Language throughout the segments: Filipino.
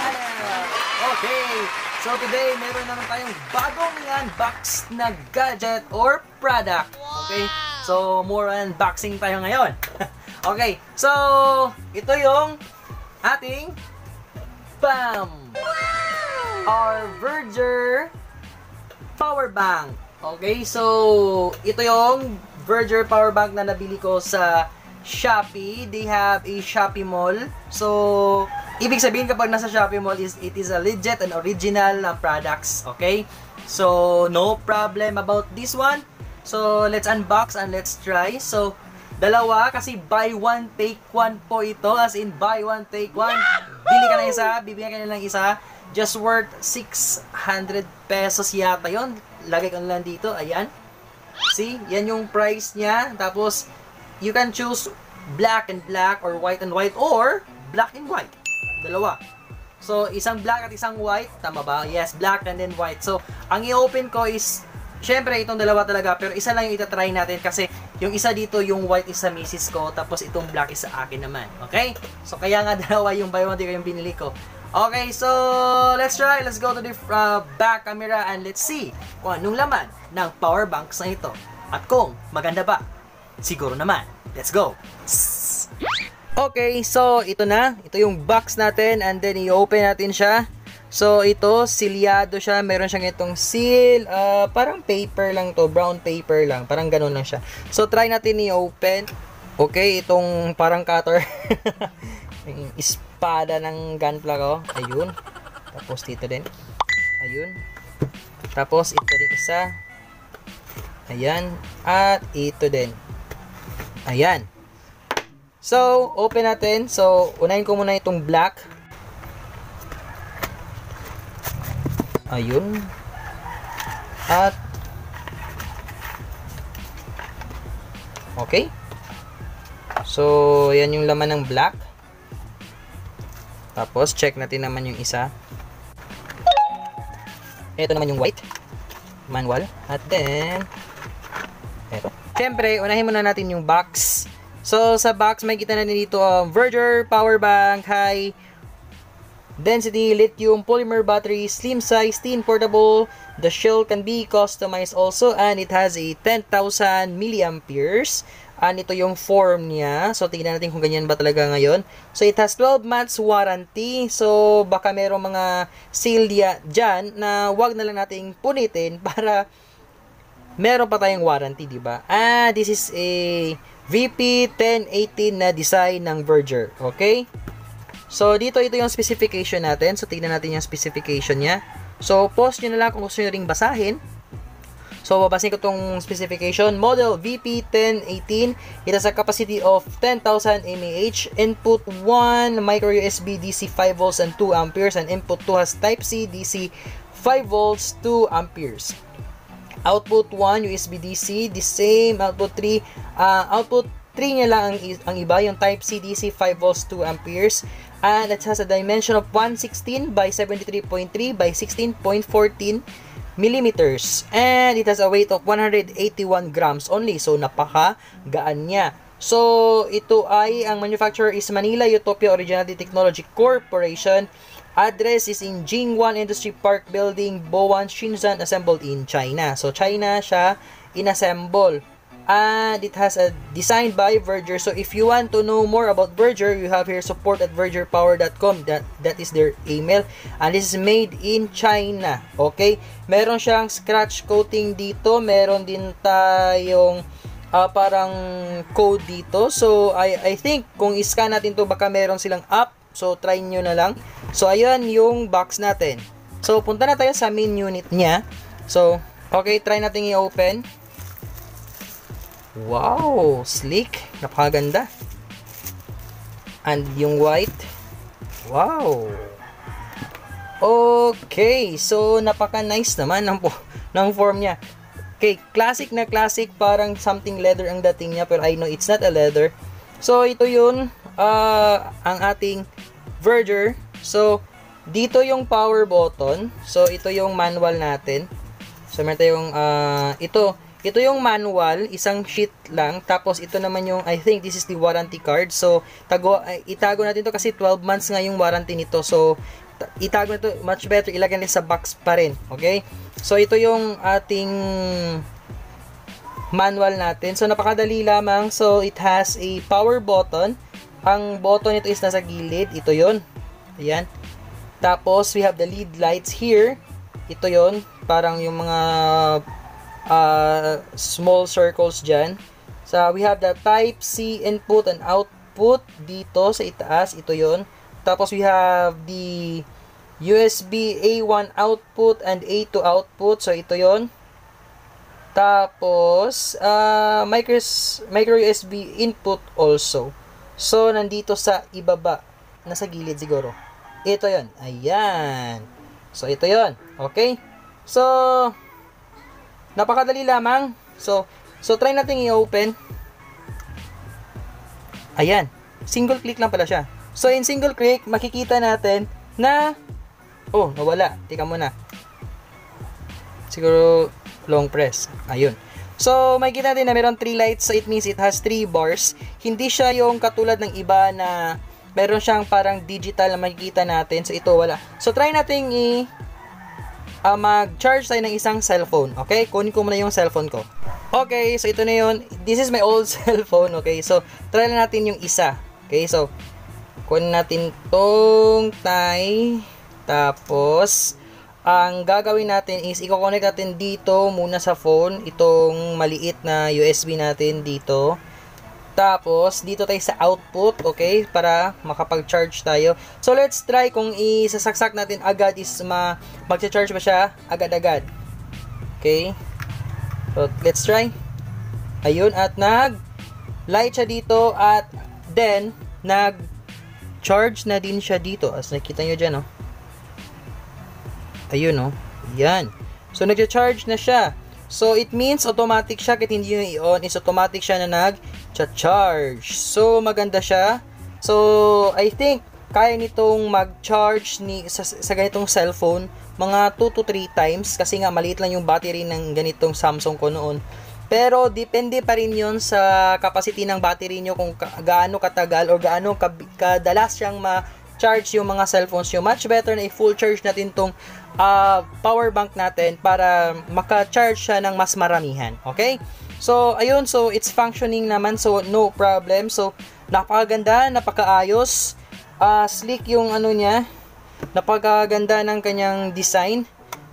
channel. Okay, so today meron naman tayong bagong unbox na gadget or product. Okay, so more unboxing tayo ngayon. Okay, so ito yung ating BAM! Our VEGER Power Bank. Okay, so ito yung VEGER Power Bank na nabili ko sa Shopee. They have a Shopee Mall. So, ibig sabihin kapag nasa Shopee Mall is it is a legit and original products, okay? So, no problem about this one. So, let's unbox and let's try. So, dalawa kasi buy one take one po ito, as in buy one take one. Bili ka na isa, bibigyan ka na ng isa. Just worth 600 pesos yata 'yon. Lagay ko na lang dito, ayan. See, yan yung price niya. Tapos you can choose black and black or white and white or black and white. Dalawa. So, isang black at isang white. Tama ba? Yes, black and then white. So, ang i-open ko is, syempre, itong dalawa talaga. Pero isa lang yung itatry natin kasi yung isa dito, yung white is sa misis ko. Tapos itong black is sa akin naman. Okay? So, kaya nga dalawa yung buy one take yung binili ko. Okay, so let's try. Let's go to the back camera and let's see kung anong laman ng power banks na ito. At kung maganda ba. Siguro naman. Let's go! Okay, so ito na. Ito yung box natin and then i-open natin siya. So ito, silyado siya. Meron siyang itong seal. Parang paper lang to. Brown paper lang. Parang ganun lang siya. So try natin i-open. Okay, itong parang cutter. Espada ng gunpla ko. Ayun. Tapos dito din. Ayun. Tapos ito din isa. Ayan. At ito din. Ayan. So, open natin. So, unahin ko muna itong black. Ayun. At okay. So, yan yung laman ng black. Tapos, check natin naman yung isa. Ito naman yung white. Manual. At then, ito. Siyempre, unahin muna natin yung box. So, sa box, may kita na dito ang VEGER Power Bank, High Density Lithium Polymer Battery, Slim Size, Thin Portable. The shell can be customized also and it has a 10,000 milliamperes. And ito yung form niya. So, tingnan natin kung ganyan ba talaga ngayon. So, it has 12 months warranty. So, baka merong mga seal dyan na wag na lang nating punitin para meron pa tayong warranty, diba? Ah, this is a VP1018 na design ng VEGER. Okay? So, dito ito yung specification natin. So, tignan natin yung specification niya. So, post nyo na lang kung gusto nyo ring basahin. So, babasin ko itong specification. Model VP1018. It has a capacity of 10,000 mAh. Input 1 micro USB DC 5 volts and 2 amperes. And input 2 has type C DC 5 volts 2 amperes. Output 1, USB DC, the same. Output 3, output 3 niya lang ang iba, yung type C DC, 5 volts, 2 amperes. And it has a dimension of 116 by 73.3 by 16.14 millimeters. And it has a weight of 181 grams only. So, napaka-gaan niya. So, ito ay, ang manufacturer is Manila Utopia Original Technology Corporation. Address is in Jingwan Industry Park Building, Bauwan, Shenzhen, assembled in China. So, China siya inassemble. And it has a designed by VEGER. So, if you want to know more about VEGER, you have here support@vergerpower.com. That is their email. And this is made in China. Okay? Meron siyang scratch coating dito. Meron din tayong parang code dito. So, I think kung iscan natin to baka meron silang app. So, try nyo na lang. So, ayan yung box natin. So, punta na tayo sa main unit niya. So, okay, try natin i-open. Wow! Sleek! Napakaganda. And yung white. Wow! Okay! So, napaka-nice naman ng form niya. Okay, classic na classic. Parang something leather ang dating niya. Pero I know it's not a leather. So, ito yun. Ang ating VEGER. So, dito yung power button. So, ito yung manual natin. So, meron tayong, ito yung manual, isang sheet lang. Tapos, ito naman yung, I think this is the warranty card. So, itago natin to kasi 12 months nga yung warranty nito. So, itag mo ito, much better ilagay nila sa box pa rin, okay? So ito yung ating manual natin. So napakadali lamang. So it has a power button. Ang button nito is nasa gilid, ito 'yon. Ayan. Tapos we have the LED lights here. Ito 'yon, parang yung mga small circles diyan. So we have the type C input and output dito sa itaas, ito 'yon. Tapos we have the USB A1 output and A2 output. So ito 'yon. Tapos micro USB input also. So nandito sa ibaba, nasa gilid siguro. Ito 'yon. Ayan. So ito 'yon. Okay? So napakadali lamang. So try nating i-open. Ayan. Single click lang pala siya. So in single click, makikita natin na nawala. Teka muna. Siguro long press. Ayun. So, makikita natin na meron 3 lights. So, it means it has 3 bars. Hindi siya yung katulad ng iba na meron siyang parang digital na makikita natin. So, ito wala. So, try natin mag-charge tayo ng isang cellphone. Okay? Kunin ko muna yung cellphone ko. Okay. So, ito na yun. This is my old cellphone. Okay? So, try na natin yung isa. Okay? So, kunin natin tong tie. Tapos, ang gagawin natin is i-connect natin dito muna sa phone, itong maliit na USB natin dito. Tapos dito tayo sa output, okay? Para makapag-charge tayo. So let's try kung isasaksak natin agad is mag-charge ba siya agad-agad. Okay? So let's try. Ayun, at nag-light siya dito at then nag-charge na din siya dito. As nakita nyo dyan, oh. Ayun, no? Yan. So, nag-charge na siya. So, it means automatic siya. Kahit hindi nyo i-on, is automatic siya na nag-charge. So, maganda siya. So, I think, kaya nitong mag-charge sa ganitong cellphone, mga 2 to 3 times. Kasi nga, maliit lang yung battery ng ganitong Samsung ko noon. Pero, depende pa rin yun sa capacity ng battery nyo kung gaano katagal o gaano kadalas siyang ma-charge yung mga cellphones nyo. Much better na i-full charge natin tong power bank natin para maka-charge siya ng mas maramihan. Okay? So, ayun. So, it's functioning naman. So, no problem. So, napakaganda. Napakaayos. Sleek yung ano niya. Napakaganda ng kanyang design.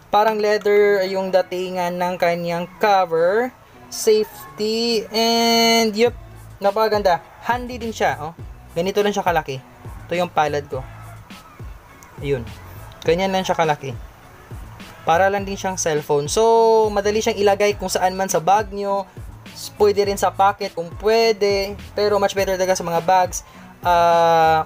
Parang leather yung datingan ng kanyang cover. Safety. And, yup. Napakaganda. Handy din siya. Oh. Ganito lang siya kalaki. Ito yung palad ko. Ayun. Ganyan lang siya kalaki. Para lang din siyang cellphone. So, madali siyang ilagay kung saan man sa bag nyo. Pwede rin sa pocket kung pwede. Pero much better talaga sa mga bags.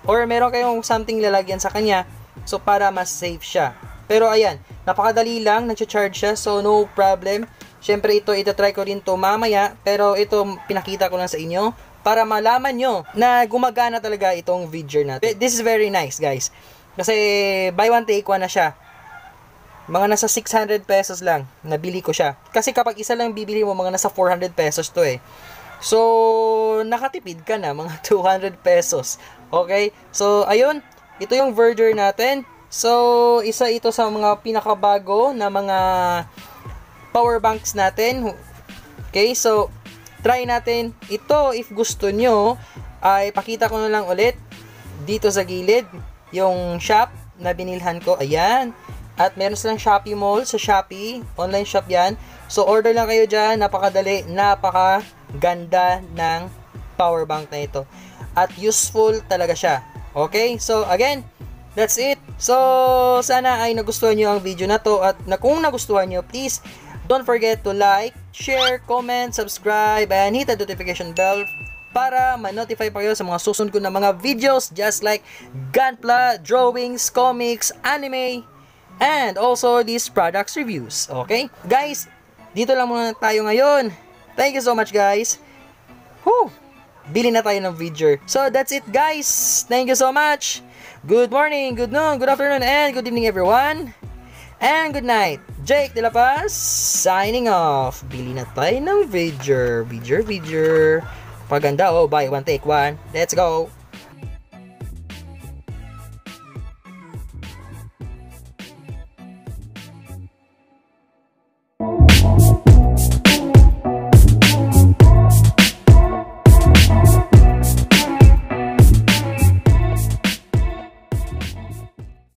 Or meron kayong something lalagyan sa kanya. So, para mas safe siya. Pero ayan, napakadali lang. Nag-charge siya. So, no problem. Siyempre, itatry ko rin to mamaya. Pero ito, pinakita ko lang sa inyo. Para malaman nyo na gumagana talaga itong VEGER natin. This is very nice, guys. Kasi buy one take one na siya. Mga nasa 600 pesos lang nabili ko siya. Kasi kapag isa lang bibili mo, mga nasa 400 pesos to eh. So, nakatipid ka na mga 200 pesos. Okay? So, ayun. Ito yung VEGER natin. So, isa ito sa mga pinakabago na mga power banks natin. Okay? So, try natin ito if gusto nyo. Ay, pakita ko na lang ulit dito sa gilid yung shop na binilhan ko. Ayan. At meron silang Shopee Mall sa Shopee. Online shop yan. So, order lang kayo dyan. Napakadali. Napakaganda ng power bank na ito. At useful talaga siya. Okay? So, again, that's it. So, sana ay nagustuhan nyo ang video na to. At kung nagustuhan nyo, please don't forget to like, share, comment, subscribe, and hit the notification bell para ma-notify pa kayo sa mga susunod ko na mga videos just like gunpla, drawings, comics, anime, and also these products reviews. Okay? Guys, dito lang muna tayo ngayon. Thank you so much, guys. Whew! Bili na tayo ng VEGER. So, that's it, guys. Thank you so much. Good morning, good noon, good afternoon, and good evening, everyone. And good night. Jake Dela Paz, signing off. Bili na tayo ng VEGER. VEGER. Paganda, buy one, take one. Let's go!